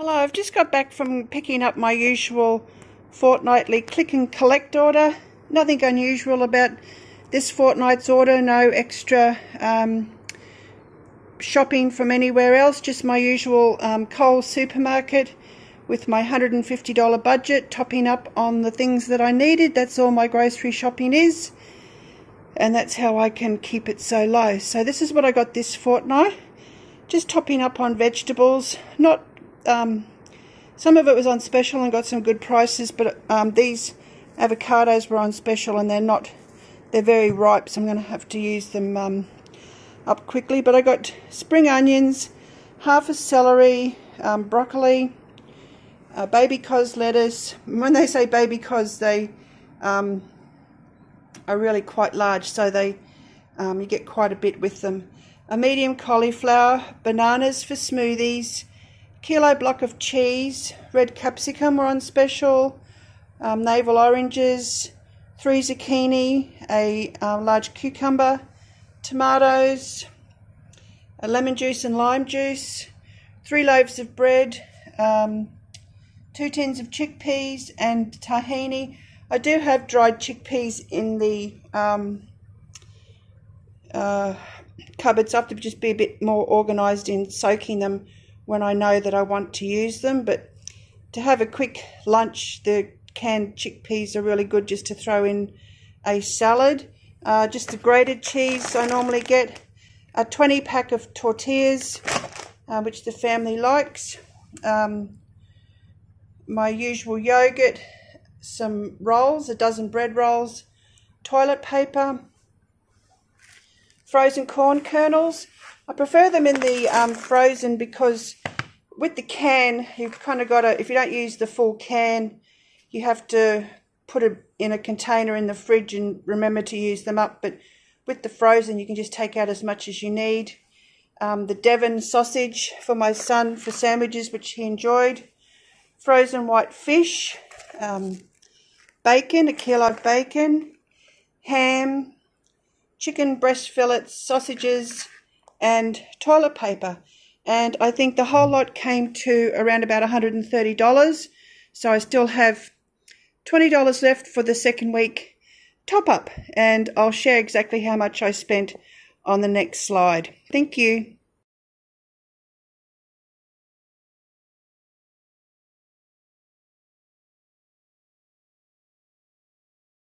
Hello, I've just got back from picking up my usual fortnightly click and collect order. Nothing unusual about this fortnight's order, no extra shopping from anywhere else, just my usual Coles supermarket with my $150 budget, topping up on the things that I needed. That's all my grocery shopping is, and that's how I can keep it so low. So this is what I got this fortnight, just topping up on vegetables, not some of it was on special and got some good prices, but these avocados were on special and they're very ripe, so I'm going to have to use them up quickly. But I got spring onions, half a celery, broccoli, baby cos lettuce. When they say baby cos, they are really quite large, so they you get quite a bit with them. A medium cauliflower, bananas for smoothies, kilo block of cheese, red capsicum were on special, navel oranges, 3 zucchini, a large cucumber, tomatoes, a lemon juice and lime juice, 3 loaves of bread, 2 tins of chickpeas and tahini. I do have dried chickpeas in the cupboards. I have to just be a bit more organised in soaking them when I know that I want to use them, but to have a quick lunch, the canned chickpeas are really good just to throw in a salad. Just the grated cheese I normally get, a 20 pack of tortillas, which the family likes, my usual yogurt, some rolls, a dozen bread rolls, toilet paper, frozen corn kernels. I prefer them in the frozen, because with the can, you've kind of got to, if you don't use the full can, you have to put it in a container in the fridge and remember to use them up. But with the frozen, you can just take out as much as you need. The Devon sausage for my son for sandwiches, which he enjoyed. Frozen white fish, bacon, a kilo of bacon, ham, chicken breast fillets, sausages, and toilet paper. And I think the whole lot came to around about $130, so I still have $20 left for the second week top up, and I'll share exactly how much I spent on the next slide. Thank you.